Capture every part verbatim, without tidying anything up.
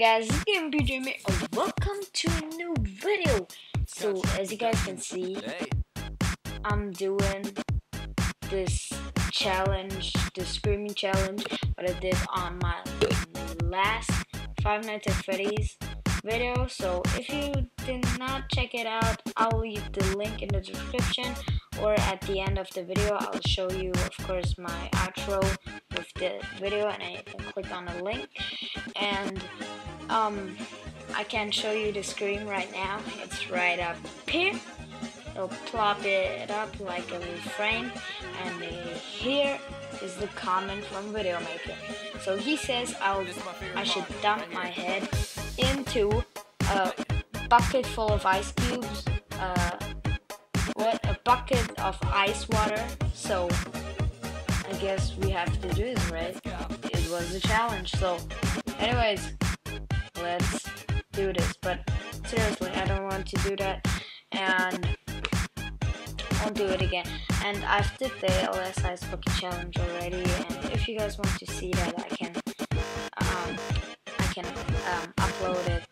guys, it's GamingPGM and welcome to a new video. So as you guys can see, I'm doing this challenge, the screaming challenge that I did on my last Five Nights at Freddy's video. So if you did not check it out, I'll leave the link in the description or at the end of the video. I'll show you, of course, my outro with the video, and I can click on the link. And um, I can show you the screen right now. It's right up here. It'll plop it up like a little frame, and here is the comment from Video Maker. So he says I'll, I should dump my head into a bucket full of ice cubes, uh, what, a bucket of ice water. So I guess we have to do this, right? It was a challenge. So anyways, let's do this. But seriously, I don't want to do that, and I'll do it again. And I've did the L S Ice Bucket Challenge already, and if you guys want to see that, I can um, I can um, upload it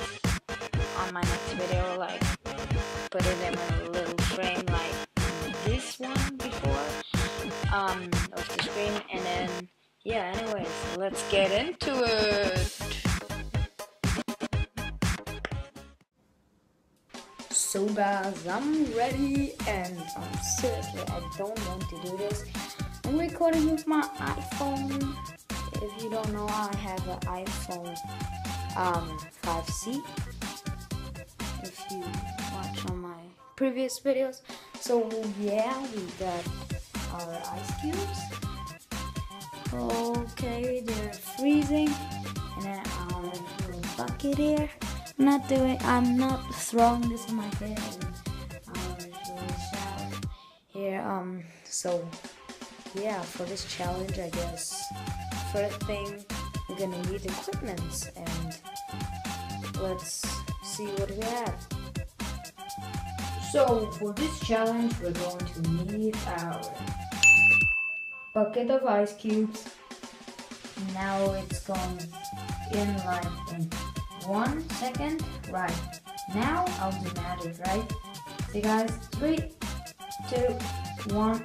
on my next video, like put it in a little frame like this one before um, of the screen. And then yeah, anyways, let's get into it. So guys, I'm ready, and um, seriously, I don't want to do this. I'm recording with my iPhone. If you don't know, I have an iPhone um, five C, if you watch on my previous videos. So yeah, we got our ice cubes. Okay, they're freezing, and then I'll do a bucket here. I'm not doing, I'm not throwing this in my head, and I'll just shout here, um, so, yeah, for this challenge, I guess, first thing, we're gonna need equipment, and let's see what we have. So, for this challenge, we're going to need our bucket of ice cubes. Now it's going in like in one second, right? Now I'll do magic, right? See, guys, three, two, one.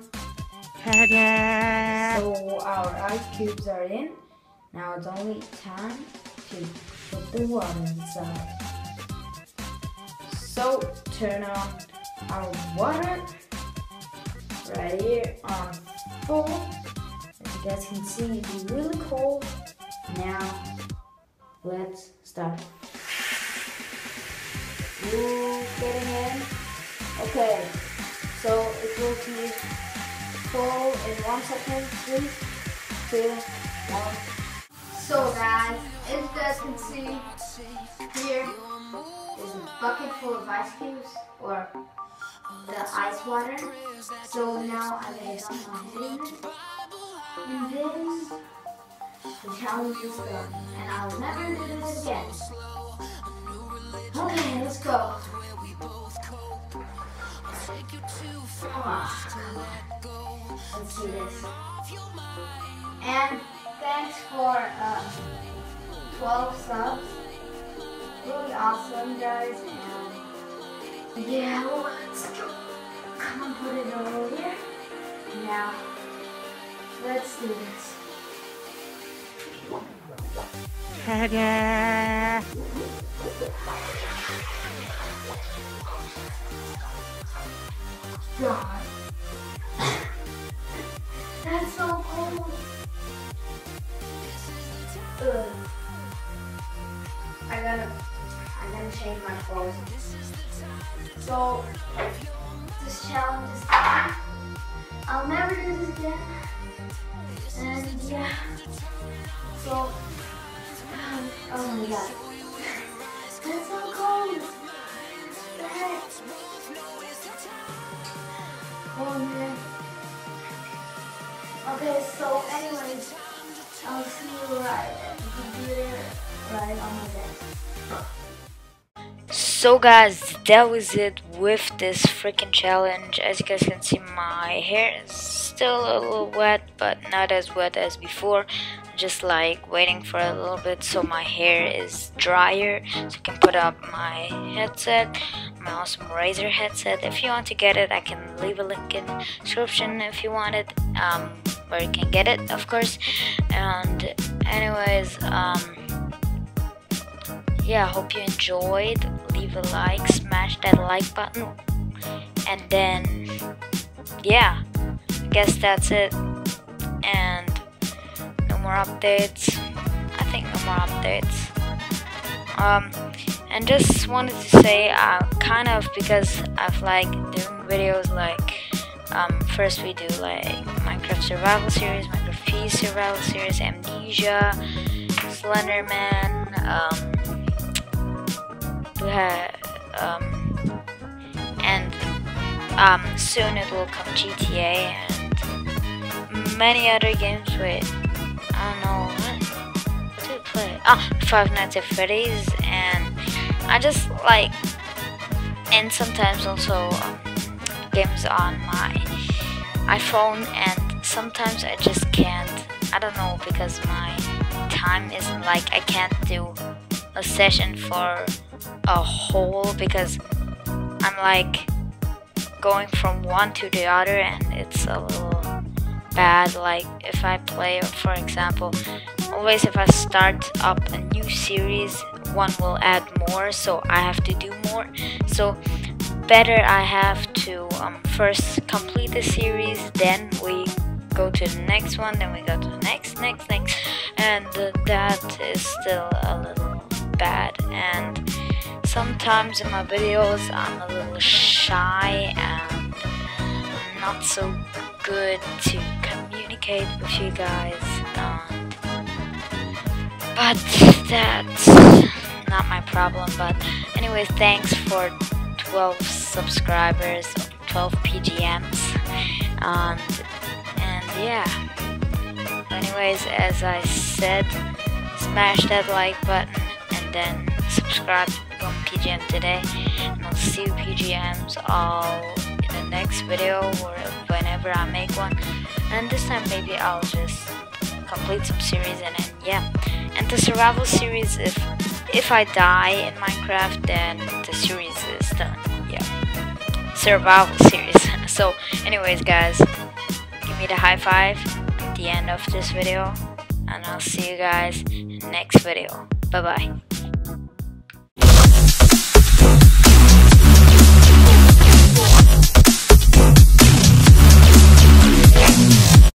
So our ice cubes are in. Now it's only time to put the water inside. So turn on our water right here on full. As you guys can see, it's really cold. Now let's start. Ooh, getting in. Okay, so it will be full in one second. Three, two, one. So guys, as you guys can see, here is a bucket full of ice cubes, or the ice water. So now I'm gonna dump my head in, and then the challenge is done, and I'll never do this again. Okay, let's go. Come on. Let's do this. And thanks for uh, twelve subs. Really awesome, guys. And yeah, let's go. Come on, put it over here. Now, let's do this. Ta-da! God. That's so cool. Ugh. I gotta, I gotta change my clothes. So this challenge is done. I'll never do this again. And yeah. So. Um, oh my god. That's so cold. What the heck? Oh man. Okay, so anyways, I'll see you right at the computer, right on my desk. So guys, that was it with this freaking challenge. As you guys can see, my hair is still a little wet, but not as wet as before. just like waiting for a little bit so my hair is drier, so I can put up my headset, my awesome Razer headset. If you want to get it, I can leave a link in the description if you want it, um, where you can get it, of course. And anyways, um yeah, hope you enjoyed. Leave a like, smash that like button, and then yeah, I guess that's it. And no more updates, I think no more updates. Um, and just wanted to say, uh, kind of, because I've like doing videos like, um, first we do like Minecraft survival series, Minecraft P survival series, Amnesia, Slenderman, um. Uh, um, and um, soon it will come G T A and many other games. Wait, I don't know what to play. Ah, Five Nights at Freddy's, and I just like, and sometimes also um, games on my iPhone, and sometimes I just can't. I don't know, because my time isn't like, I can't do a session for a whole, because I'm like going from one to the other, and it's a little bad. Like if I play, for example, always if I start up a new series, one will add more, so I have to do more. So better I have to um, first complete the series, then we go to the next one, then we go to the next next next, and uh, that is still a little bad. And sometimes in my videos I'm a little shy and not so good to communicate with you guys, and, but that's not my problem. But anyway, thanks for twelve subscribers, twelve P G Ms, and, and yeah, anyways, as I said, smash that like button and then subscribe to P G M today, and I'll see you P G Ms all in the next video or whenever I make one. And this time maybe I'll just complete some series, and then yeah, and the survival series, if if I die in Minecraft, then the series is done. Yeah, survival series. So anyways guys, give me the high five at the end of this video, and I'll see you guys in the next video. Bye bye.